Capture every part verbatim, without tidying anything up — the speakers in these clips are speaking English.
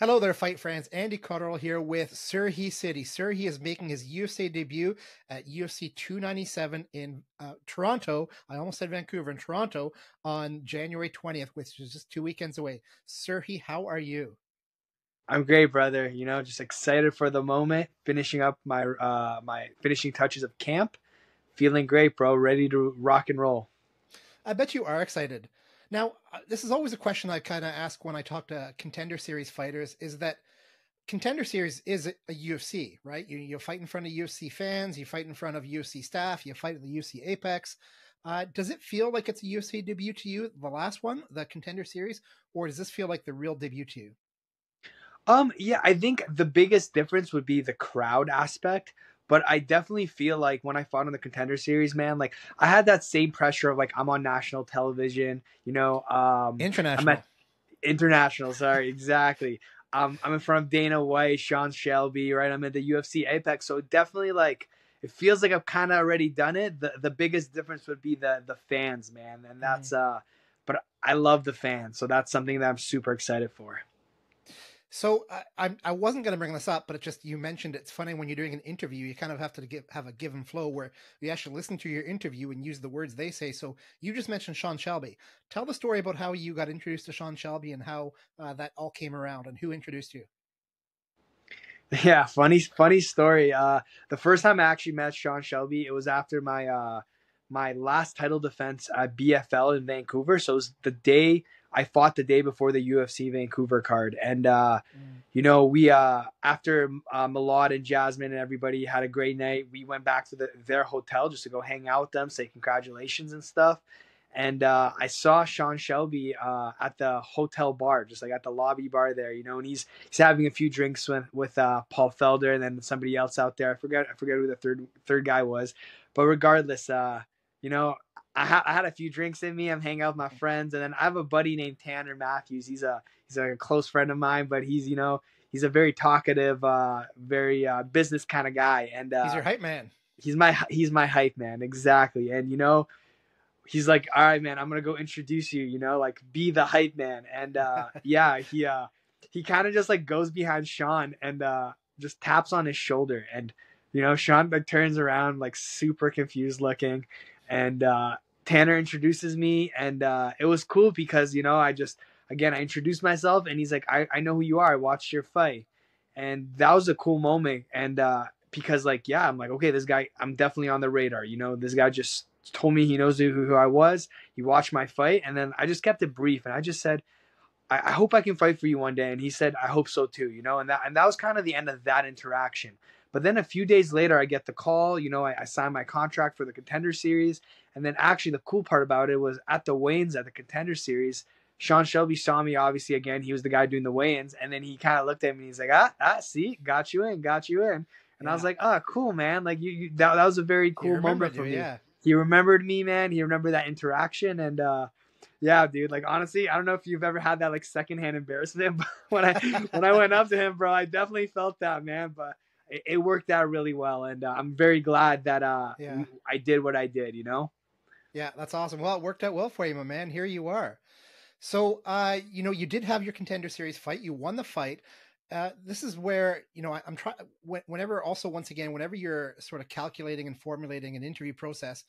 Hello there, fight friends. Andy Cotterill here with Serhiy City. Serhiy is making his U F C debut at U F C two ninety-seven in uh, Toronto. I almost said Vancouver, in Toronto on January twentieth, which is just two weekends away. Serhiy, how are you? I'm great, brother. You know, just excited for the moment, finishing up my uh, my finishing touches of camp. Feeling great, bro. Ready to rock and roll. I bet you are excited. Now, this is always a question I kind of ask when I talk to Contender Series fighters, is that Contender Series is a U F C, right? You, you fight in front of U F C fans, you fight in front of U F C staff, you fight at the U F C Apex. Uh, does it feel like it's a U F C debut to you, the last one, the Contender Series, or does this feel like the real debut to you? Um, yeah, I think the biggest difference would be the crowd aspect. But I definitely feel like when I fought on the Contender Series, man, like I had that same pressure of like I'm on national television, you know. Um, international. I'm at, international, sorry, exactly. Um, I'm in front of Dana White, Sean Shelby, right? I'm at the U F C Apex. So definitely like it feels like I've kind of already done it. The the biggest difference would be the the fans, man. And that's mm. uh but I love the fans. So that's something that I'm super excited for. So I I wasn't going to bring this up, but it just, you mentioned it's funny when you're doing an interview, you kind of have to give, have a give and flow where you actually listen to your interview and use the words they say. So you just mentioned Sean Shelby. Tell the story about how you got introduced to Sean Shelby and how uh, that all came around and who introduced you. Yeah, funny funny story. Uh, the first time I actually met Sean Shelby, it was after my uh, my last title defense at B F L in Vancouver. So it was the day. I fought the day before the U F C Vancouver card. And, uh, mm. you know, we, uh, after uh, Milad and Jasmine and everybody had a great night, we went back to the, their hotel just to go hang out with them, say congratulations and stuff. And uh, I saw Sean Shelby uh, at the hotel bar, just like at the lobby bar there, you know, and he's he's having a few drinks with, with uh, Paul Felder and then somebody else out there. I forget, I forget who the third third guy was. But regardless, uh, you know, I, ha I had a few drinks in me. I'm hanging out with my friends, and then I have a buddy named Tanner Matthews. He's a he's a close friend of mine, but he's you know he's a very talkative, uh, very uh, business kind of guy. And uh, he's your hype man. He's my he's my hype man, exactly. And you know, he's like, all right, man, I'm gonna go introduce you. You know, like be the hype man. And uh, yeah, he uh, he kind of just like goes behind Sean and uh, just taps on his shoulder, and you know, Sean like turns around like super confused looking. And uh, Tanner introduces me, and uh, it was cool because, you know, I just, again, I introduced myself, and he's like, I, I know who you are. I watched your fight. And that was a cool moment. And uh, because, like, yeah, I'm like, okay, this guy, I'm definitely on the radar. You know, this guy just told me he knows who, who I was. He watched my fight. And then I just kept it brief, and I just said, I, I hope I can fight for you one day. And he said, I hope so too, you know. And that, and that was kind of the end of that interaction. But then a few days later, I get the call, you know, I, I signed my contract for the Contender Series. And then actually the cool part about it was at the weigh-ins at the Contender Series, Sean Shelby saw me, obviously, again, he was the guy doing the weigh-ins. And then he kind of looked at me and he's like, ah, ah, see, got you in, got you in. And yeah. I was like, oh, cool, man. Like you, you that, that was a very cool moment for you, me. Yeah. He remembered me, man. He remembered that interaction. And, uh, yeah, dude, like, honestly, I don't know if you've ever had that like secondhand embarrassment, but when I, when I went up to him, bro, I definitely felt that, man. But it worked out really well, and uh, I'm very glad that uh, yeah. I did what I did, you know? Yeah, that's awesome. Well, it worked out well for you, my man. Here you are. So, uh, you know, you did have your Contender Series fight. You won the fight. Uh, this is where, you know, I, I'm trying, whenever, also, once again, whenever you're sort of calculating and formulating an interview process,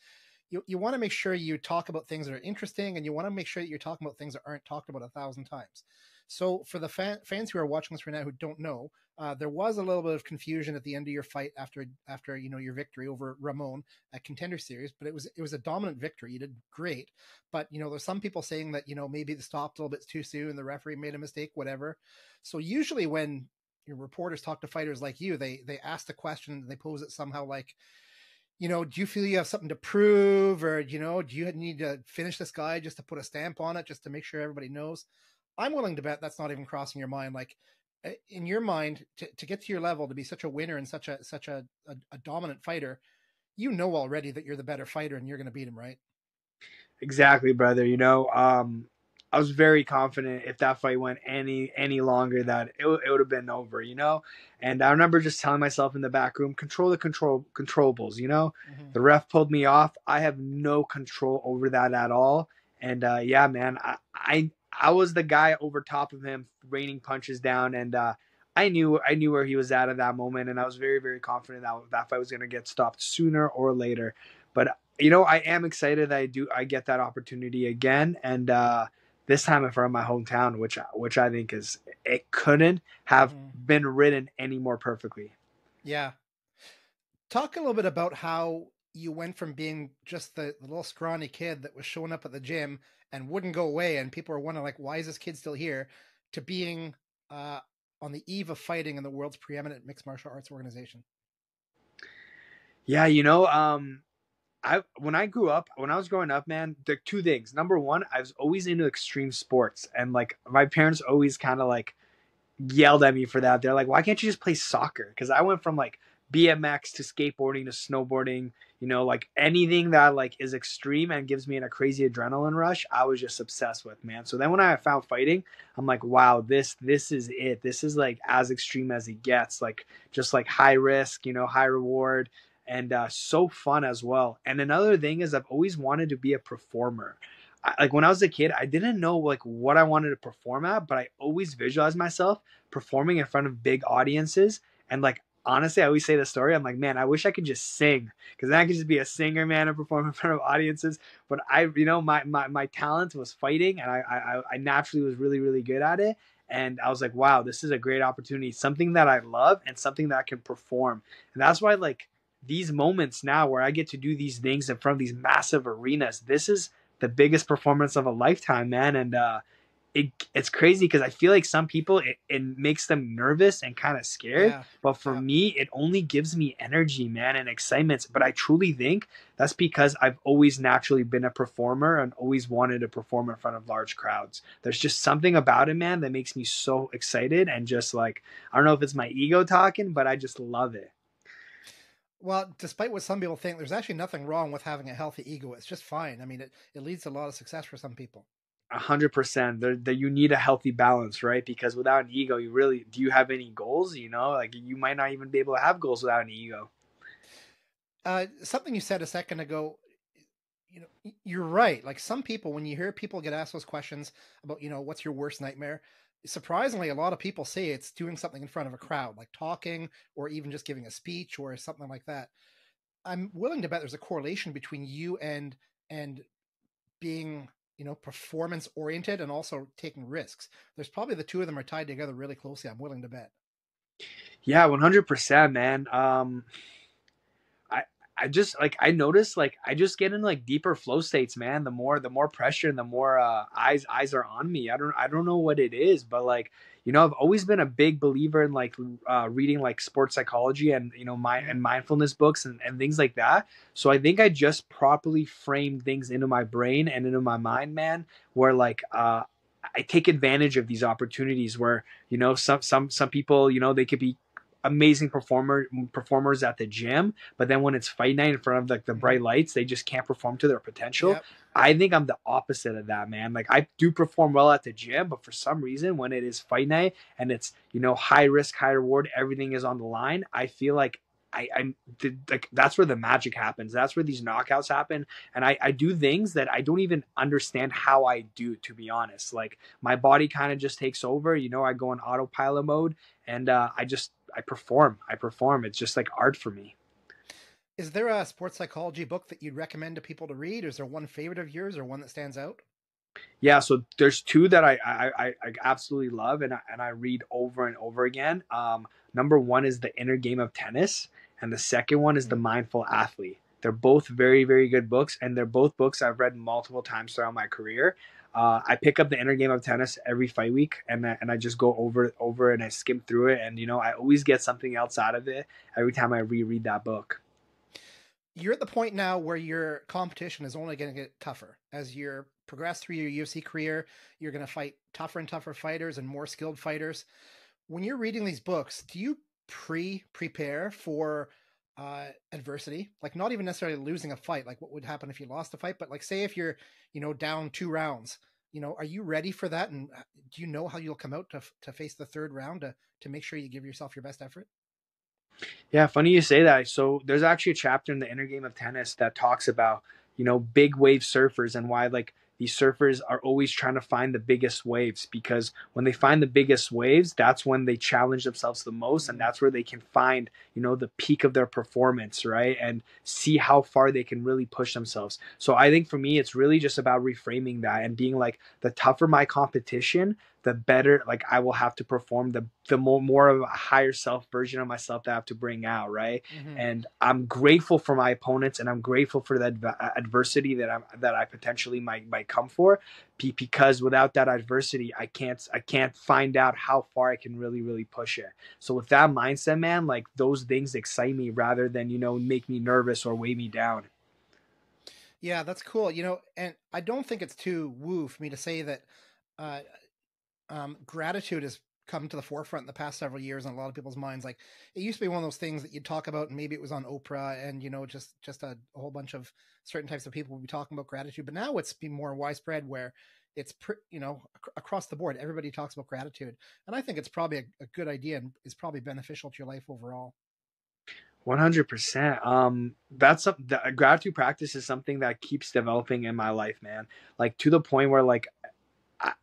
you, you want to make sure you talk about things that are interesting, and you want to make sure that you're talking about things that aren't talked about a thousand times. So for the fan, fans who are watching this right now who don't know, uh, there was a little bit of confusion at the end of your fight after after you know your victory over Ramon at Contender Series, but it was it was a dominant victory. You did great, but you know there's some people saying that you know maybe it stopped a little bit too soon, the referee made a mistake, whatever. So usually when your reporters talk to fighters like you, they they ask the question and they pose it somehow like, you know, do you feel you have something to prove, or you know do you need to finish this guy just to put a stamp on it, just to make sure everybody knows? I'm willing to bet that's not even crossing your mind. Like in your mind, to, to get to your level, to be such a winner and such a, such a, a, a dominant fighter, you know, already that you're the better fighter and you're going to beat him. Right? Exactly, brother. You know, um, I was very confident if that fight went any, any longer that it, it would have been over, you know? And I remember just telling myself in the back room, control the control controllables, you know, mm-hmm. The ref pulled me off. I have no control over that at all. And, uh, yeah, man, I, I, I was the guy over top of him, raining punches down, and uh, I knew I knew where he was at at that moment, and I was very, very confident that that fight was going to get stopped sooner or later. But you know, I am excited that I do I get that opportunity again, and uh, this time in front of my hometown, which which I think is it couldn't have mm. been written any more perfectly. Yeah, talk a little bit about how you went from being just the, the little scrawny kid that was showing up at the gym and wouldn't go away, and people were wondering, like, why is this kid still here, to being uh, on the eve of fighting in the world's preeminent mixed martial arts organization? Yeah, you know, um, I when I grew up, when I was growing up, man, there are two things. Number one, I was always into extreme sports, and, like, my parents always kind of, like, yelled at me for that. They're like, why can't you just play soccer? Because I went from, like, B M X to skateboarding to snowboarding, you know, like anything that like is extreme and gives me a crazy adrenaline rush, I was just obsessed with, man. So then when I found fighting, I'm like, wow, this this is it. This is like as extreme as it gets, like just like high risk, you know, high reward, and uh, so fun as well. And another thing is I've always wanted to be a performer. I, like when I was a kid, I didn't know like what I wanted to perform at, but I always visualized myself performing in front of big audiences. And like, honestly, I always say this story. I'm like, man, I wish I could just sing, because then I could just be a singer, man, and perform in front of audiences. But I, you know, my my my talent was fighting, and I I, I naturally was really really good at it. And I was like, wow, this is a great opportunity, something that I love and something that I can perform. And that's why like these moments now where I get to do these things in front of these massive arenas, this is the biggest performance of a lifetime, man. And uh, It, it's crazy because I feel like some people it, it makes them nervous and kind of scared, yeah. but for yeah. me it only gives me energy, man, and excitement. But I truly think that's because I've always naturally been a performer and always wanted to perform in front of large crowds. There's just something about it, man, that makes me so excited, and just like, I don't know if it's my ego talking, but I just love it. Well, despite what some people think, there's actually nothing wrong with having a healthy ego. It's just fine. I mean, it, it leads to a lot of success for some people. A hundred percent that you need a healthy balance, right? Because without an ego, you really, do you have any goals? You know, like you might not even be able to have goals without an ego. Uh, something you said a second ago, you know, you're right. Like some people, when you hear people get asked those questions about, you know, what's your worst nightmare? Surprisingly, a lot of people say it's doing something in front of a crowd, like talking or even just giving a speech or something like that. I'm willing to bet there's a correlation between you and, and being, you know, performance oriented and also taking risks. There's probably the two of them are tied together really closely, I'm willing to bet. Yeah, one hundred percent, man. Um, I, I just like, I noticed, like, I just get in like deeper flow states, man. The more, the more pressure and the more uh, eyes, eyes are on me. I don't, I don't know what it is, but like, you know, I've always been a big believer in like uh, reading like sports psychology and, you know, my and mindfulness books and, and things like that. So I think I just properly framed things into my brain and into my mind, man, where like uh, I take advantage of these opportunities where, you know, some some some people, you know, they could be amazing performer performers at the gym, but then when it's fight night in front of like the bright lights, they just can't perform to their potential. Yep. I think I'm the opposite of that, man. Like I do perform well at the gym, but for some reason when it is fight night and it's, you know, high risk, high reward, everything is on the line, I feel like I, I'm like, that's where the magic happens. That's where these knockouts happen. And I, I do things that I don't even understand how I do, to be honest. Like my body kind of just takes over, you know, I go in autopilot mode and uh, I just, I perform, I perform. It's just like art for me. Is there a sports psychology book that you'd recommend to people to read? Or is there one favorite of yours or one that stands out? Yeah. So there's two that I, I, I absolutely love. And I, and I read over and over again. Um, number one is The Inner Game of Tennis. And the second one is The Mindful Athlete. They're both very, very good books. And they're both books I've read multiple times throughout my career. Uh, I pick up The Inner Game of Tennis every fight week, and I, and I just go over over and I skim through it. And, you know, I always get something else out of it every time I reread that book. You're at the point now where your competition is only going to get tougher. As you progress through your U F C career, you're going to fight tougher and tougher fighters and more skilled fighters. When you're reading these books, do you pre prepare for uh adversity, like not even necessarily losing a fight, like what would happen if you lost a fight, but like say if you're, you know, down two rounds, you know, are you ready for that, and do you know how you'll come out to to face the third round to to make sure you give yourself your best effort? Yeah, funny you say that. So there's actually a chapter in The Inner Game of Tennis that talks about, you know, big wave surfers and why like These surfers are always trying to find the biggest waves, because when they find the biggest waves, that's when they challenge themselves the most, and that's where they can find, you know, the peak of their performance, right? And see how far they can really push themselves. So I think for me, it's really just about reframing that and being like, the tougher my competition, the better, like, I will have to perform, the the more, more of a higher self version of myself that I have to bring out, right? Mm-hmm. And I'm grateful for my opponents, and I'm grateful for that adversity that I'm that I potentially might might come for, because without that adversity, I can't I can't find out how far I can really really push it. So with that mindset, man, like, those things excite me rather than, you know, make me nervous or weigh me down. Yeah, that's cool. You know, and I don't think it's too woo for me to say that. Uh, Um, gratitude has come to the forefront in the past several years in a lot of people's minds. Like, it used to be one of those things that you'd talk about, and maybe it was on Oprah, and, you know, just just a, a whole bunch of certain types of people would be talking about gratitude. But now it's been more widespread, where it's, you know, ac across the board, everybody talks about gratitude. And I think it's probably a, a good idea, and is probably beneficial to your life overall. one hundred percent. Um, that's a, the gratitude practice is something that keeps developing in my life, man. Like, to the point where, like,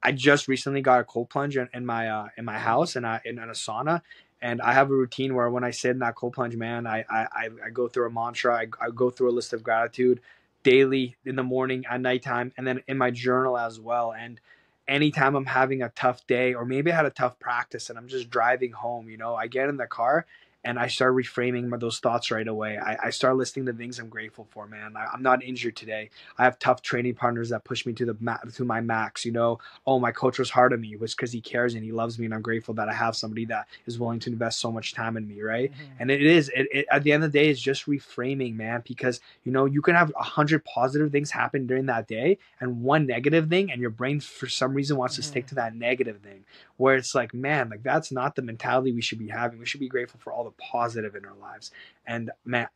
I just recently got a cold plunge in, in my uh, in my house, and I in, in a sauna, and I have a routine where when I sit in that cold plunge, man, I I, I go through a mantra, I, I go through a list of gratitude daily, in the morning, at nighttime, and then in my journal as well. And anytime I'm having a tough day, or maybe I had a tough practice and I'm just driving home, you know, I get in the car and I start reframing those thoughts right away. I, I start listing the things I'm grateful for, man. I, I'm not injured today. I have tough training partners that push me to the ma to my max, you know. Oh, my coach was hard on me. It was because he cares and he loves me, and I'm grateful that I have somebody that is willing to invest so much time in me, right? Mm-hmm. And it is, it, it, at the end of the day, it's just reframing, man, because, you know, you can have a hundred positive things happen during that day and one negative thing, and your brain for some reason wants mm-hmm. to stick to that negative thing, where it's like, man, like, that's not the mentality we should be having. We should be grateful for all the positive in our lives. And man,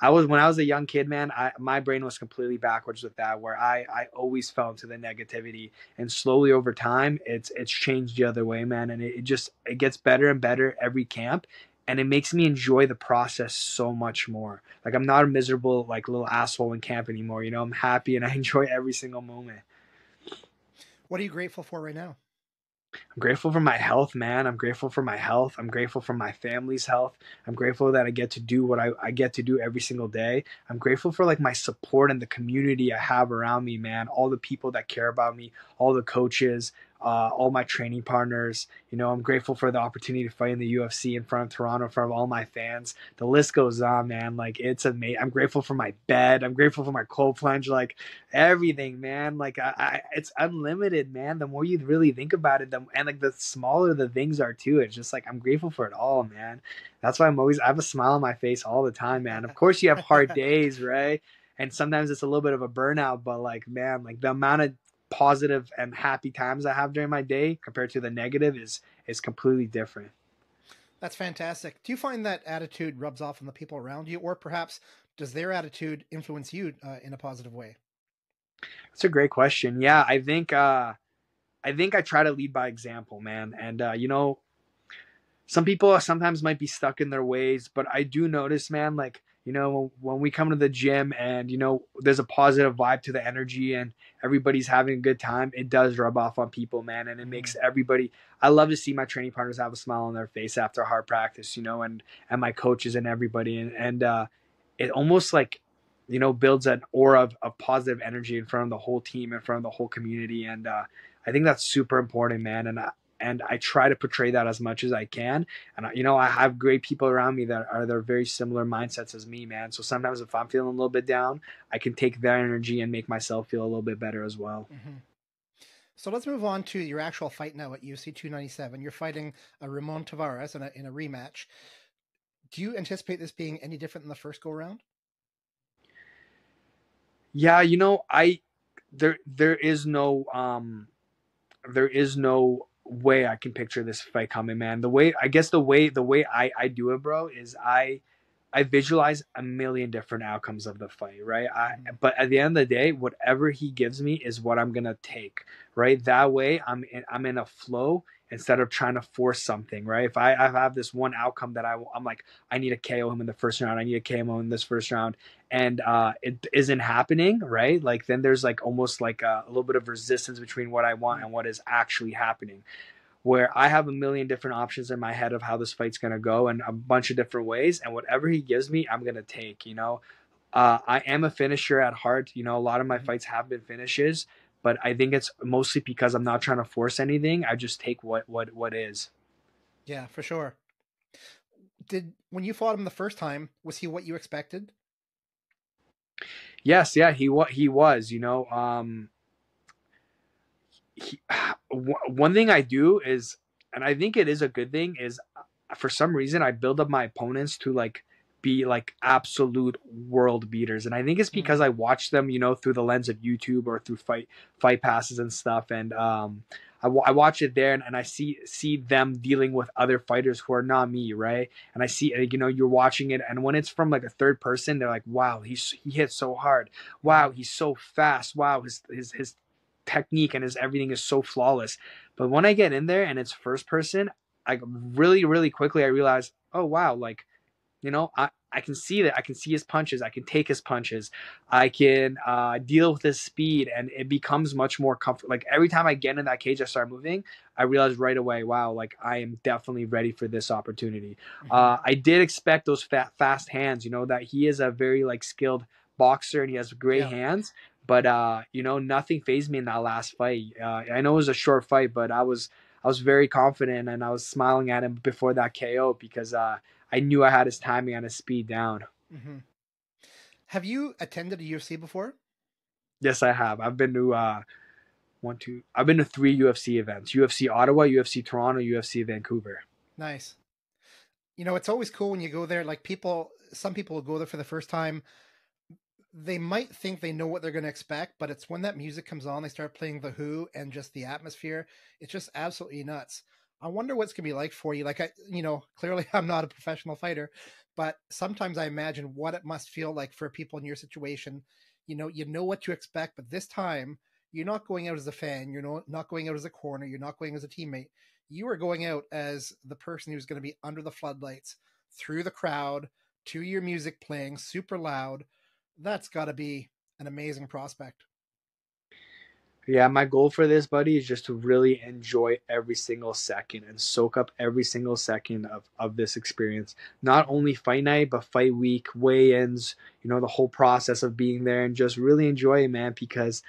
I was, when I was a young kid, man, I, my brain was completely backwards with that, where I, I always fell into the negativity, and slowly over time, it's, it's changed the other way, man. And it, it just, it gets better and better every camp. And it makes me enjoy the process so much more. Like, I'm not a miserable, like, little asshole in camp anymore. You know, I'm happy and I enjoy every single moment. What are you grateful for right now? I'm grateful for my health, man. I'm grateful for my health. I'm grateful for my family's health. I'm grateful that I get to do what I, I get to do every single day. I'm grateful for, like, my support and the community I have around me, man. All the people that care about me, all the coaches, uh, all my training partners. You know, I'm grateful for the opportunity to fight in the U F C in front of Toronto, in front of all my fans. The list goes on, man. Like, it's amazing. I'm grateful for my bed. I'm grateful for my cold plunge. Like, everything, man. Like, I, I it's unlimited, man. The more you really think about it, the, and like the smaller the things are too. It's just like, I'm grateful for it all, man. That's why I'm always, I have a smile on my face all the time, man. Of course you have hard days, right? And sometimes it's a little bit of a burnout, but like, man, like the amount of positive and happy times I have during my day compared to the negative is is completely different. That's fantastic. Do you find that attitude rubs off on the people around you, or perhaps does their attitude influence you uh, in a positive way? That's a great question. Yeah, I think uh, I think I try to lead by example, man. And uh, you know, some people sometimes might be stuck in their ways, but I do notice, man, like, you know, when we come to the gym and, you know, there's a positive vibe to the energy and everybody's having a good time, it does rub off on people, man. And it makes everybody, I love to see my training partners have a smile on their face after hard practice, you know, and, and my coaches and everybody. And, and uh, it almost like, you know, builds an aura of, of positive energy in front of the whole team, in front of the whole community. And uh, I think that's super important, man. And I, And I try to portray that as much as I can. And, you know, I have great people around me that are they're very similar mindsets as me, man. So sometimes if I'm feeling a little bit down, I can take their energy and make myself feel a little bit better as well. Mm-hmm. So let's move on to your actual fight now at U F C two ninety-seven. You're fighting uh, Ramon Taveras in a, in a rematch. Do you anticipate this being any different than the first go-round? Yeah, you know, I there there is no um, there is no way I can picture this fight coming, man. The way I guess the way the way I I do it, bro, is I I visualize a million different outcomes of the fight, right? I but at the end of the day, whatever he gives me is what I'm gonna take, right? That way I'm in, I'm in a flow instead of trying to force something, right? If I, I have this one outcome that I, I'm like, I need to K O him in the first round. I need to K O him in this first round. And uh, it isn't happening, right? Like then there's like almost like a, a little bit of resistance between what I want and what is actually happening, where I have a million different options in my head of how this fight's going to go and a bunch of different ways. And whatever he gives me, I'm going to take, you know. Uh, I am a finisher at heart. You know, a lot of my fights have been finishes, but I think it's mostly because I'm not trying to force anything. I just take what, what, what is. Yeah, for sure. Did, when you fought him the first time, was he what you expected? Yes. Yeah, he, he was, you know, um, He, one thing I do is, and I think it is a good thing, is for some reason I build up my opponents to like be like absolute world beaters. And I think it's because I watch them, you know, through the lens of YouTube or through fight fight passes and stuff. And um, I, I watch it there, and, and I see see them dealing with other fighters who are not me, right? And I see, you know, you're watching it, and when it's from like a third person, they're like, wow, he's, he hits so hard. Wow, he's so fast. Wow, his his his technique and his everything is so flawless. But when I get in there and it's first person, I really really quickly I realize, oh wow, like, you know, I I can see that, I can see his punches, I can take his punches, I can uh deal with his speed, and it becomes much more comfort. Like every time I get in that cage, I start moving, I realize right away, wow, like I am definitely ready for this opportunity. Mm-hmm. uh I did expect those fat fast hands, you know, that he is a very like skilled boxer and he has great yeah. hands. But, uh, you know, nothing fazed me in that last fight. Uh, I know it was a short fight, but I was I was very confident, and I was smiling at him before that K O because uh, I knew I had his timing and his speed down. Mm-hmm. Have you attended a U F C before? Yes, I have. I've been to uh, one, two. I've been to three U F C events: U F C Ottawa, U F C Toronto, U F C Vancouver. Nice. You know, it's always cool when you go there. Like people, some people will go there for the first time. They might think they know what they're going to expect, but it's when that music comes on, they start playing The Who, and just the atmosphere. It's just absolutely nuts. I wonder what's going to be like for you. Like, I, you know, clearly I'm not a professional fighter, but sometimes I imagine what it must feel like for people in your situation. You know, you know what to expect, but this time you're not going out as a fan. You're not going out as a corner. You're not going as a teammate. You are going out as the person who's going to be under the floodlights, through the crowd, to your music playing super loud. That's got to be an amazing prospect. Yeah, my goal for this, buddy, is just to really enjoy every single second and soak up every single second of, of this experience. Not only fight night, but fight week, weigh-ins, you know, the whole process of being there, and just really enjoy it, man, because,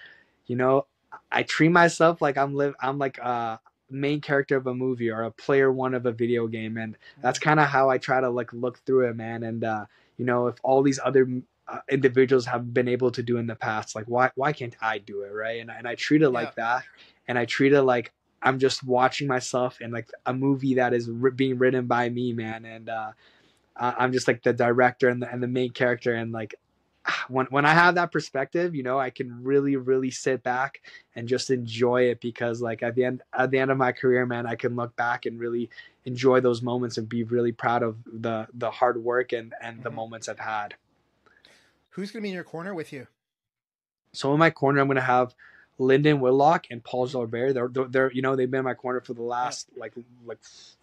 you know, I treat myself like I'm live. I'm like a main character of a movie or a player one of a video game. And that's kind of how I try to like look through it, man. And, uh, you know, if all these other Uh, individuals have been able to do in the past, like why why can't I do it, right? And, and I treat it like yeah. that, and I treat it like I'm just watching myself in like a movie that is being written by me, man. And uh I I'm just like the director and the, and the main character, and like when when I have that perspective, you know, I can really really sit back and just enjoy it, because like at the end at the end of my career, man, I can look back and really enjoy those moments and be really proud of the the hard work and and mm-hmm. the moments I've had. Who's going to be in your corner with you? So in my corner, I'm going to have Lyndon Willock and Paul Felder. They're, they're, you know, they've been in my corner for the last, like, like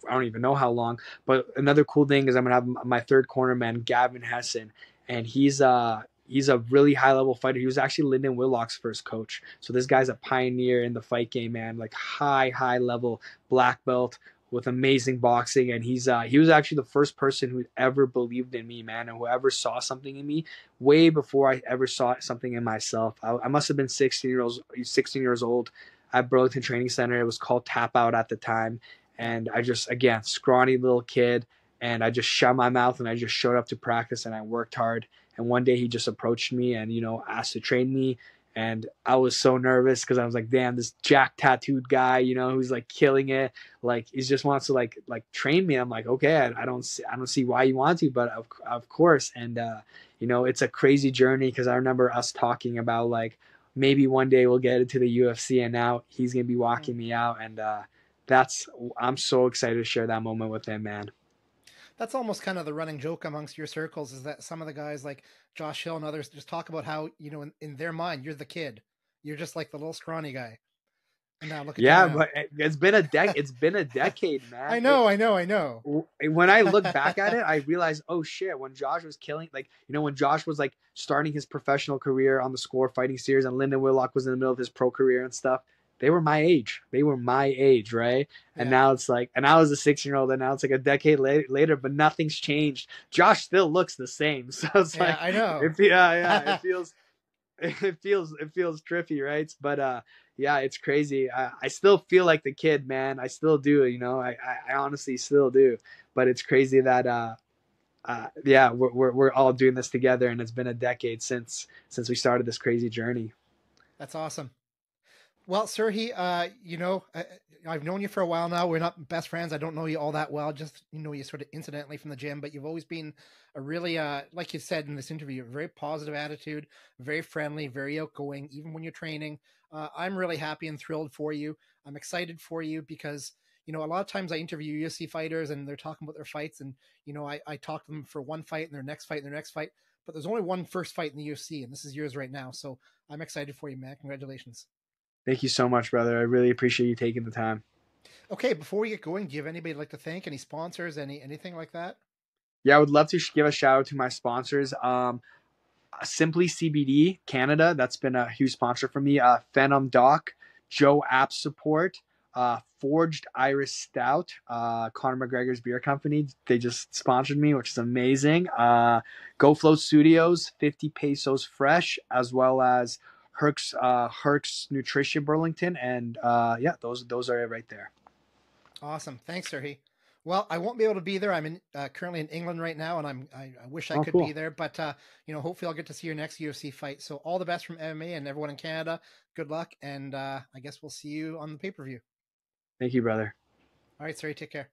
I don't even know how long. But another cool thing is I'm going to have my third corner man, Gavin Hessen. And he's, uh, he's a really high-level fighter. He was actually Lyndon Willock's first coach. So this guy's a pioneer in the fight game, man. Like, high, high-level black belt with amazing boxing. And he's uh he was actually the first person who ever believed in me, man, and whoever saw something in me way before I ever saw something in myself. I, I must have been sixteen years old at Burlington Training Center. It was called Tap Out at the time, and I just, again, scrawny little kid, and I just shut my mouth and I just showed up to practice and I worked hard. And one day he just approached me and, you know, asked to train me. And I was so nervous because I was like, damn, this jack tattooed guy, you know, who's like killing it. Like, he just wants to like, like train me. I'm like, okay, I, I don't see, I don't see why you want to, but of, of course. And, uh, you know, it's a crazy journey, because I remember us talking about like, maybe one day we'll get into the U F C, and now he's going to be walking me out. And, uh, that's, I'm so excited to share that moment with him, man. That's almost kind of the running joke amongst your circles, is that some of the guys like Josh Hill and others just talk about how, you know, in, in their mind, you're the kid. You're just like the little scrawny guy. And now look at yeah, that but it, it's been a dec it's been a decade, man. I know, it, I know, I know. When I look back at it, I realized, oh shit, when Josh was killing, like, you know, when Josh was like starting his professional career on the Score Fighting Series, and Lyndon Willock was in the middle of his pro career and stuff, they were my age. They were my age, right? Yeah. And now it's like, and I was a sixteen-year-old, and now it's like a decade la later, but nothing's changed. Josh still looks the same. So it's yeah, like, I know. It, yeah, yeah, it feels. It feels it feels trippy, right? But uh yeah, it's crazy. I, I still feel like the kid, man. I still do, you know. I, I, I honestly still do. But it's crazy that uh uh yeah, we're, we're we're all doing this together, and it's been a decade since since we started this crazy journey. That's awesome. Well, Serhiy, uh you know, I, I've known you for a while now. We're not best friends. I don't know you all that well. Just, you know, you sort of incidentally from the gym, but you've always been a really, uh, like you said in this interview, a very positive attitude, very friendly, very outgoing, even when you're training. Uh, I'm really happy and thrilled for you. I'm excited for you because, you know, a lot of times I interview U F C fighters and they're talking about their fights, and, you know, I, I talk to them for one fight and their next fight and their next fight, but there's only one first fight in the U F C, and this is yours right now. So I'm excited for you, man. Congratulations. Thank you so much, brother. I really appreciate you taking the time. Okay, before we get going, do you have anybody you'd like to thank? Any sponsors? Any anything like that? Yeah, I would love to give a shout out to my sponsors. Um, Simply C B D Canada, that's been a huge sponsor for me. Uh, Phenom Doc, Joe App Support, uh, Forged Iris Stout, uh, Conor McGregor's Beer Company. They just sponsored me, which is amazing. Uh, GoFlow Studios, fifty pesos fresh, as well as Herc's, uh, Herc's Nutrition Burlington, and uh, yeah, those those are it right there. Awesome, thanks, Serhiy. Well, I won't be able to be there. I'm in, uh, currently in England right now, and I'm I, I wish I oh, could cool. be there, but uh, you know, hopefully I'll get to see your next U F C fight. So all the best from M M A and everyone in Canada. Good luck, and uh, I guess we'll see you on the pay per view. Thank you, brother. All right, Serhiy, take care.